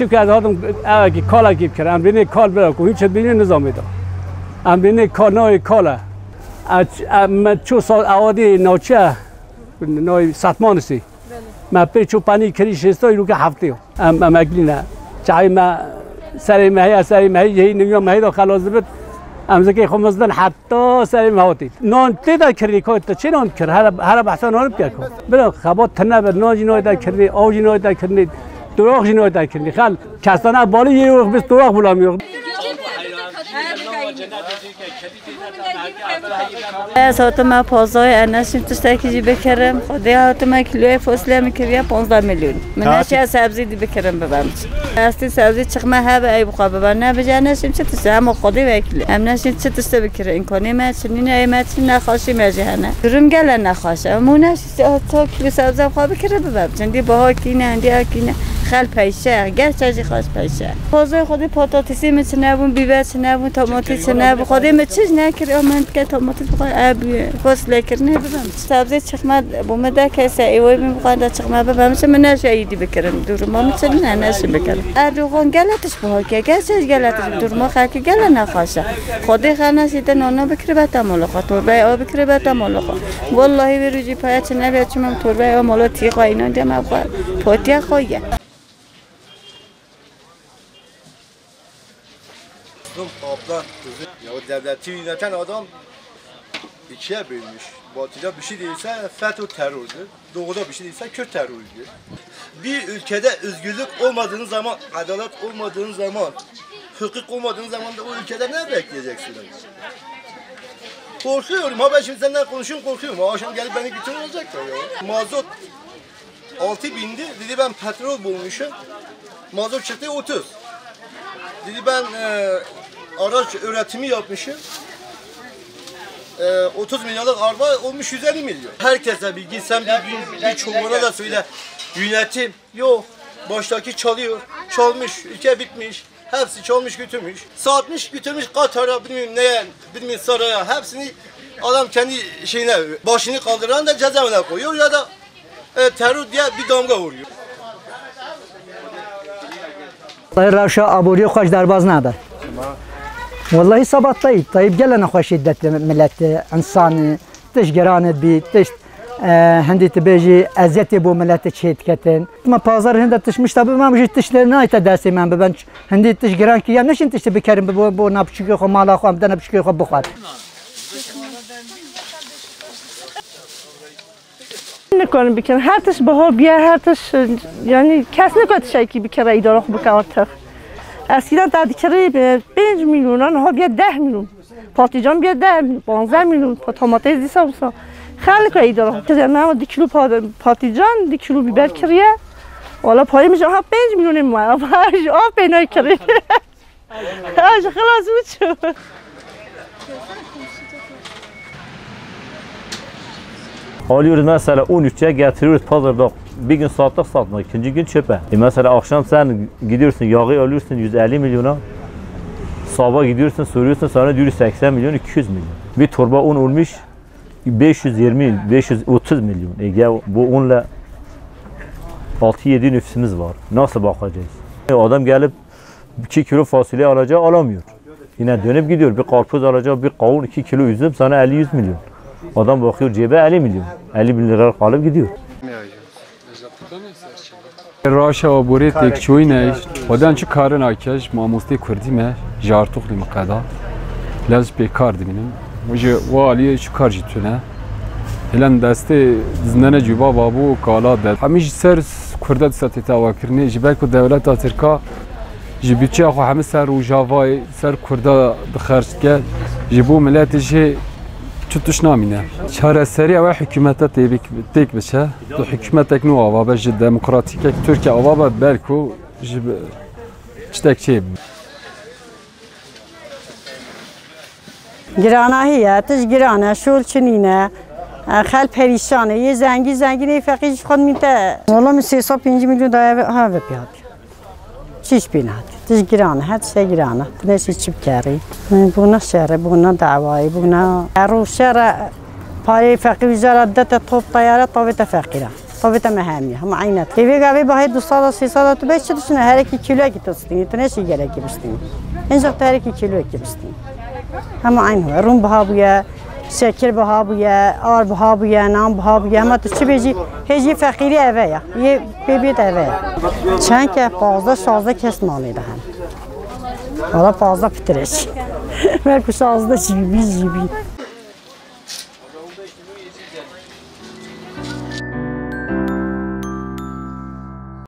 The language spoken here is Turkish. چیپ که از آدم اوکی کالا گیب کرد ام بینه کال برا کو هیچ بینه نظامی دا ام بینه کانای کالا ام چو سال عادی ناچه نای ساتمانسی ما پی چو پانی کری شستای رو که هفته ام اگلی نه چای ما سری مهی یهی نگیم مهی دا خلاص بد امزکی خمسدن حتی سری مهاتی نان تی دا کردی که تا چی نان کرد هر بحثا نان بکرد بلا خبات تنه بر نان جنای دا کردی آو جنای دا کردی دراغ جنای دا کردی خل کسانه بالی یه روخ بس دراغ بولا یه ساتما پازای انشیم تشتکی جی بکرم خدا هاتما کیلوی فصلی میکریم 15 میلیون منش یه سبزی دی بکرم ببرم استی سبزی چخمه ها به ای بخواب ببر نبجه انشیم چه تشت هم خدا وکیل هم نشیم چه تشت بکرم این کنی ماتشنی نه ماتشنی نخواشی مجه نه درم گله نخواشه منش تا کیلو سبزی بخواب بکرم ببرم چندی باها کی نه اندی ها کی نه خال پیشه گرچه خاص پیشه پازای خدا پاتاتیسی میتونه بون بیبر نه بون تماتیس نه بون خدا میتیز نکریم من که تماتیس آبی فصل کردن ببرم. سبزی چخمه بومده کسی ایوی می‌خواد چخمه ببرم. من نشایدی بکرم دورم. ما می‌شن نه نشی بکرم. اروان گلاتش بهایی که چیز گلاتش دورم خاکی گل نخواشه. خودی خانه سیت نان بکری باتم ملاقات. تربه آب بکری باتم ملاقات. واللهی بر روزی پایش نبیشم من تربه آب ملاقاتی خواین اند ما با پاتیا خویه. Abla, ya o devleti yöneten adam ikiye bölmüş. Batıda bir şey değilse FETÖ terördür, doğuda bir şey değilse Kürt terördür. Bir ülkede özgürlük olmadığınız zaman, adalet olmadığınız zaman, hukuk olmadığınız zaman da o ülkede ne bekleyeceksiniz? Korkuyorum, ha ben şimdi senden konuşuyorum, korkuyorum. Akşam gelip beni bütün olacaklar ya. Mazot 6000'di, dedi ben petrol bulmuşum, mazot çıktı 30. Dedi ben araç üretimi yapmışım, 30 milyonluk araba olmuş 150 milyon. Herkese bir gitsem bir çoğuna da söyle, yönetim yok, baştaki çalıyor, çalmış, ülke bitmiş, hepsi çalmış götürmüş, satmış götürmüş Katar'a bilmiyorum neye, bilmiyorum saraya, hepsini adam kendi şeyine, başını kaldıran da cezaevine koyuyor ya da terör diye bir damga vuruyor. Vallahi Ravşa aburiye xoş darbaz nadır. Vallahi sabatlayıb, tayib gələn xoş şiddətli milləti, insanı, tiş gəranət bi, tiş hendi tibeji əziyyəti bu milləti çetkətin. Ma pazar hendi tişmiş tabi mən bu tişlərinə ayta dəsi mən ben hendi tiş gəran ki ya nəşin tişli bikərim bu napçıqı xo mala xo amdan napçıqı xo buxar. نکنم بیکن هر تش بها بیا هر تش یعنی کس نکات شکی بیکره ایداره خوب بکنه تا اسیران تا دیکره 5 میلیونان ها بیا 10 میلیون پاتیجان بیا 10 میلیون 15 میلیون پاتاماته دیسا بسا خیلی که ایداره خوب کسی نما 2 کیلو پاتیجان 2 کیلو بیبر کریه والا پایی میشه ها 5 میلیون ما آج آب پینای کریه آج خلاص بود شو Alıyoruz mesela 13'e getiriyoruz pazarda bir gün sattık satmak, ikinci gün çöpe. Mesela akşam sen gidiyorsun yağı alıyorsun 150 milyona, sabah gidiyorsun soruyorsun sana diyor 80 milyon 200 milyon. Bir torba un olmuş 520 530 milyon. Ya bu unla 6-7 nüfusumuz var. Nasıl bakacağız? Adam gelip 2 kilo fasulye alacağı alamıyor. Yine dönüp gidiyor bir karpuz alacağı bir kavun 2 kilo üzüm sana 50-100 milyon. Adam bakıyor cebe 50 milyon, 50 bin lira alıp gidiyor. Raşa abure tek çoğunayız. Odan çi karın akış, mamuste kurdime, jartuklu mukada, laz bekar dibinin. Oje valiye şu karşı tüne. Helen deste zinene cüba babu kala der. Hamiş ser kurdat satı tavakirne, jibelko devlet atırka, jibüçe akı hamiş ser ujavay, ser kurda dıxarşke, jibu milletişi چطورش نامینه؟ چهار سری اوه حکومت تیک بشه تو حکومت تک نو آوابه جد دموکراتیک ترکیه آوابه بلکو جب چتک چیب؟ گراناهیه تش گرانه شول چنینه خال پریشانه یه زنگی نیفقیش خود میته ولی من 350 میلیون داره ها و پیاده چیش بیناد تش گرانه هر چه گرانه دنیشی چیب کاری بونا شهر بونا دعوایی بونا عروش شهر پای فقیر زرده تا طوب طیاره طوب تفقیره Tabii de mühemmi. Ama aynı. Evi gavi bahayı 200-300 beş yıl her iki kilo gitmiştim. İtine şey gerek gitmiştim. Ancak da her iki kilo gitmiştim. Ama aynı. Rum bahabuya, şeker bahabuya, ağır bahabuya, nam bahabuya. Ama tüçü beci, heci fakiri eve ya. Ye bebi de eve ya. Çünkü fazla şazda kesmalıydı hem. Valla fazla bitirecek. Belki şazda cibi cibi.